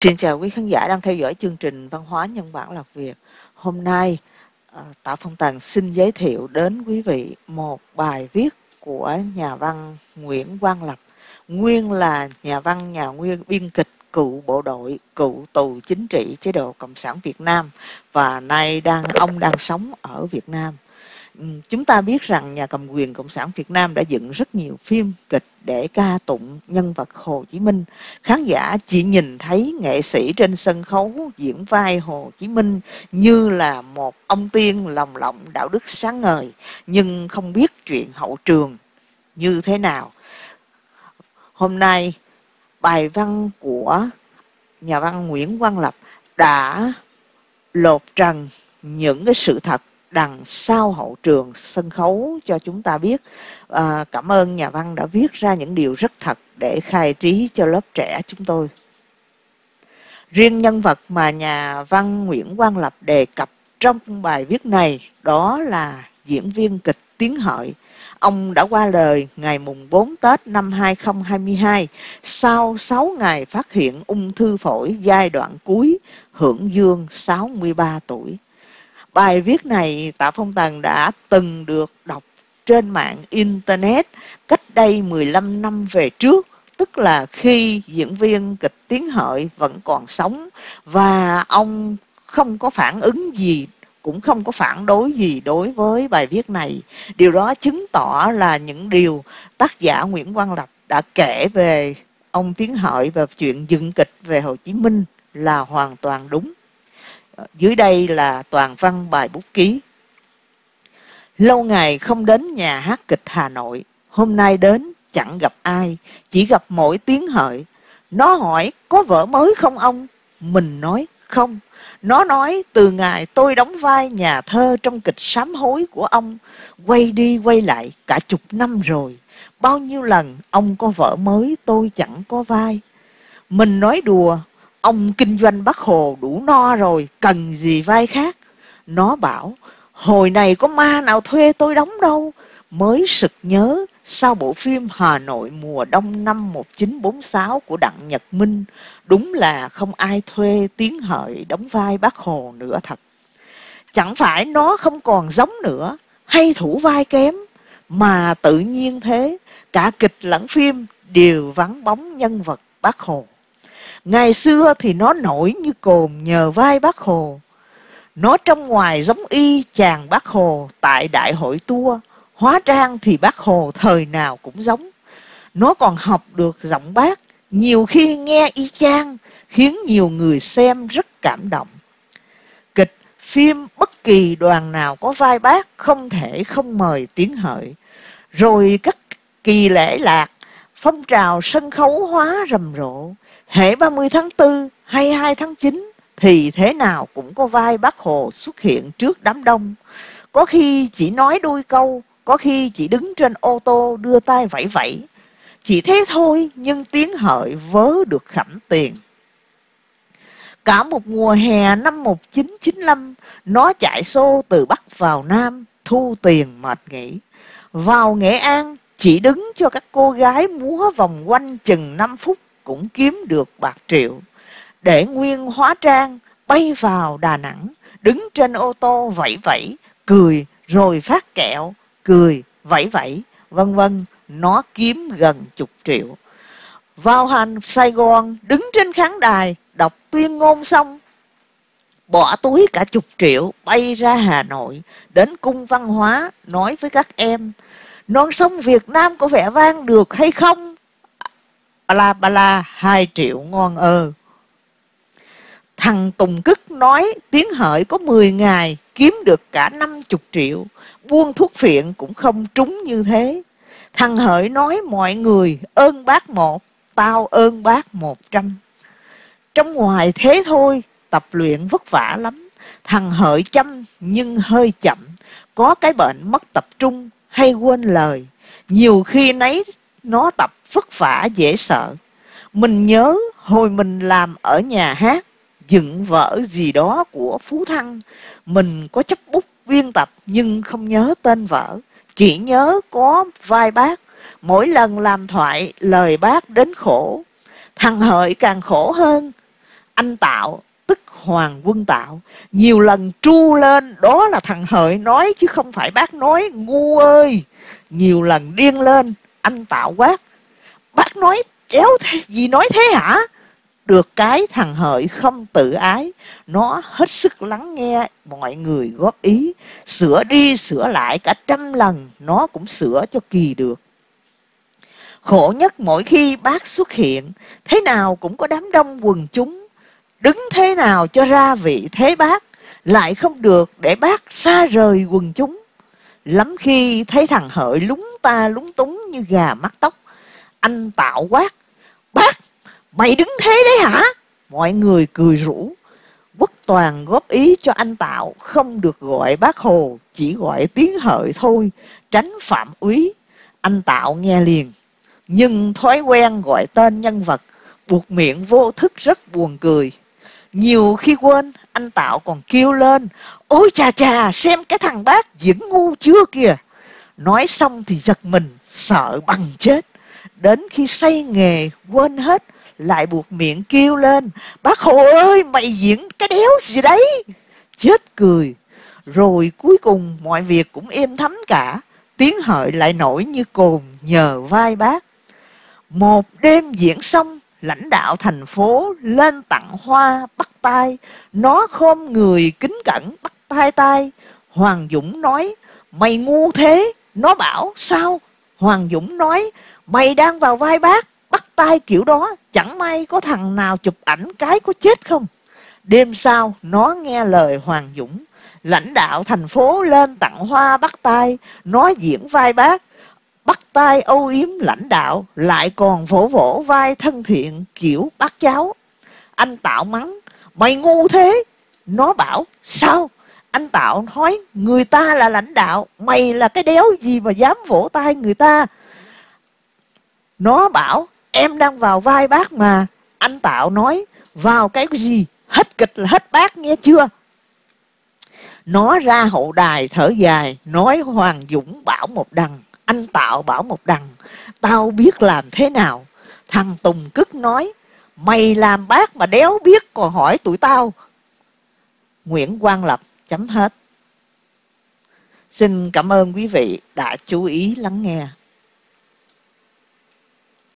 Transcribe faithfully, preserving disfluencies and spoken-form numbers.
Xin chào quý khán giả đang theo dõi chương trình Văn hóa Nhân bản Lạc Việt. Hôm nay Tạ Phong Tần xin giới thiệu đến quý vị một bài viết của nhà văn Nguyễn Quang Lập. Nguyên là nhà văn, nhà nguyên biên kịch, cựu bộ đội, cựu tù chính trị chế độ Cộng sản Việt Nam. Và nay đang ông đang sống ở Việt Nam. Chúng ta biết rằng nhà cầm quyền Cộng sản Việt Nam đã dựng rất nhiều phim kịch để ca tụng nhân vật Hồ Chí Minh. Khán giả chỉ nhìn thấy nghệ sĩ trên sân khấu diễn vai Hồ Chí Minh như là một ông tiên lồng lộng đạo đức sáng ngời, nhưng không biết chuyện hậu trường như thế nào. Hôm nay, bài văn của nhà văn Nguyễn Quang Lập đã lột trần những cái sự thật đằng sau hậu trường sân khấu cho chúng ta biết. À, cảm ơn nhà văn đã viết ra những điều rất thật để khai trí cho lớp trẻ chúng tôi. Riêng nhân vật mà nhà văn Nguyễn Quang Lập đề cập trong bài viết này đó là diễn viên kịch Tiến Hợi. Ông đã qua đời ngày mùng bốn Tết năm hai không hai hai sau sáu ngày phát hiện ung thư phổi giai đoạn cuối, hưởng dương sáu mươi ba tuổi. Bài viết này Tạ Phong Tần đã từng được đọc trên mạng Internet cách đây mười lăm năm về trước, tức là khi diễn viên kịch Tiến Hợi vẫn còn sống và ông không có phản ứng gì, cũng không có phản đối gì đối với bài viết này. Điều đó chứng tỏ là những điều tác giả Nguyễn Quang Lập đã kể về ông Tiến Hợi và chuyện dựng kịch về Hồ Chí Minh là hoàn toàn đúng. Dưới đây là toàn văn bài bút ký. Lâu ngày không đến nhà hát kịch Hà Nội, hôm nay đến chẳng gặp ai, chỉ gặp mỗi Tiến Hợi. Nó hỏi có vở mới không ông? Mình nói không. Nó nói từ ngày tôi đóng vai nhà thơ trong kịch Sám Hối của ông, quay đi quay lại cả chục năm rồi. Bao nhiêu lần ông có vở mới tôi chẳng có vai. Mình nói đùa. Ông kinh doanh Bác Hồ đủ no rồi, cần gì vai khác? Nó bảo, hồi này có ma nào thuê tôi đóng đâu. Mới sực nhớ, sau bộ phim Hà Nội mùa đông năm một chín bốn sáu của Đặng Nhật Minh, đúng là không ai thuê Tiến Hợi đóng vai Bác Hồ nữa thật. Chẳng phải nó không còn giống nữa, hay thủ vai kém, mà tự nhiên thế, cả kịch lẫn phim đều vắng bóng nhân vật Bác Hồ. Ngày xưa thì nó nổi như cồn nhờ vai Bác Hồ. Nó trong ngoài giống y chàng Bác Hồ tại đại hội tua. Hóa trang thì Bác Hồ thời nào cũng giống. Nó còn học được giọng Bác, nhiều khi nghe y chang, khiến nhiều người xem rất cảm động. Kịch, phim bất kỳ đoàn nào có vai Bác không thể không mời Tiến Hợi. Rồi các kỳ lễ lạc, phong trào sân khấu hóa rầm rộ. Hễ ba mươi tháng tư hay hai tháng chín thì thế nào cũng có vai Bác Hồ xuất hiện trước đám đông. Có khi chỉ nói đôi câu, có khi chỉ đứng trên ô tô đưa tay vẫy vẫy. Chỉ thế thôi nhưng Tiến Hợi vớ được khẩm tiền. Cả một mùa hè năm một chín chín lăm, nó chạy xô từ Bắc vào Nam, thu tiền mệt nghỉ. Vào Nghệ An, chỉ đứng cho các cô gái múa vòng quanh chừng năm phút cũng kiếm được bạc triệu. Để nguyên hóa trang, bay vào Đà Nẵng, đứng trên ô tô vẫy vẫy, cười rồi phát kẹo, cười, vẫy vẫy, vân vân, nó kiếm gần chục triệu. Vào hành Sài Gòn, đứng trên khán đài, đọc tuyên ngôn xong, bỏ túi cả chục triệu, bay ra Hà Nội, đến cung văn hóa, nói với các em, non sông Việt Nam có vẻ vang được hay không? Bala bala, hai triệu ngon ơ. Thằng Tùng Cức nói Tiến Hợi có mười ngày kiếm được cả năm mươi triệu, buôn thuốc phiện cũng không trúng như thế. Thằng Hợi nói mọi người ơn bác một, tao ơn bác một trăm. Trong ngoài thế thôi, tập luyện vất vả lắm. Thằng Hợi chăm nhưng hơi chậm, có cái bệnh mất tập trung hay quên lời. Nhiều khi nấy nó tập vất vả dễ sợ. Mình nhớ hồi mình làm ở nhà hát, dựng vở gì đó của Phú Thăng, mình có chấp bút biên tập nhưng không nhớ tên vở, chỉ nhớ có vai Bác. Mỗi lần làm thoại lời Bác đến khổ. Thằng Hợi càng khổ hơn. anh Tạo, tức Hoàng Quân Tạo, nhiều lần tru lên đó là thằng Hợi nói chứ không phải bác nói, ngu ơi. Nhiều lần điên lên, anh Tạo quát: bác nói chéo gì nói thế hả? Được cái thằng Hợi không tự ái, nó hết sức lắng nghe mọi người góp ý, sửa đi sửa lại cả trăm lần nó cũng sửa cho kỳ được. Khổ nhất mỗi khi bác xuất hiện, thế nào cũng có đám đông quần chúng, đứng thế nào cho ra vị thế bác, lại không được để bác xa rời quần chúng. Lắm khi thấy thằng Hợi lúng ta lúng túng như gà mắc tóc, anh Tạo quát: bác, mày đứng thế đấy hả? Mọi người cười rủ. Quốc Toàn góp ý cho anh Tạo không được gọi bác Hồ, chỉ gọi tiếng Hợi thôi, tránh phạm úy. Anh Tạo nghe liền, nhưng thói quen gọi tên nhân vật, buộc miệng vô thức rất buồn cười. Nhiều khi quên, anh Tạo còn kêu lên: ôi chà chà, xem cái thằng bác diễn ngu chưa kìa. Nói xong thì giật mình, sợ bằng chết. Đến khi say nghề, quên hết, lại buộc miệng kêu lên: bác Hồ ơi, mày diễn cái đéo gì đấy. Chết cười. Rồi cuối cùng mọi việc cũng êm thấm cả. Tiếng Hợi lại nổi như cồn nhờ vai bác. Một đêm diễn xong, lãnh đạo thành phố lên tặng hoa bắt tay. Nó khom người kính cẩn bắt tay tay. Hoàng Dũng nói: mày ngu thế. Nó bảo: sao? Hoàng Dũng nói: mày đang vào vai bác, bắt tay kiểu đó, chẳng may có thằng nào chụp ảnh cái có chết không? Đêm sau, nó nghe lời Hoàng Dũng. Lãnh đạo thành phố lên tặng hoa bắt tay, nó diễn vai bác, bắt tay âu yếm lãnh đạo, lại còn vỗ vỗ vai thân thiện kiểu bác cháu. Anh Tạo mắng: mày ngu thế. Nó bảo: sao? Anh Tạo nói: người ta là lãnh đạo, mày là cái đéo gì mà dám vỗ tay người ta. Nó bảo: em đang vào vai bác mà. Anh Tạo nói: vào cái gì, hết kịch là hết bác nghe chưa. Nó ra hậu đài thở dài, nói: Hoàng Dũng bảo một đằng, anh Tạo bảo một đằng, tao biết làm thế nào. Thằng Tùng cứt nói: mày làm bác mà đéo biết còn hỏi tụi tao. Nguyễn Quang Lập. Chấm hết. Xin cảm ơn quý vị đã chú ý lắng nghe.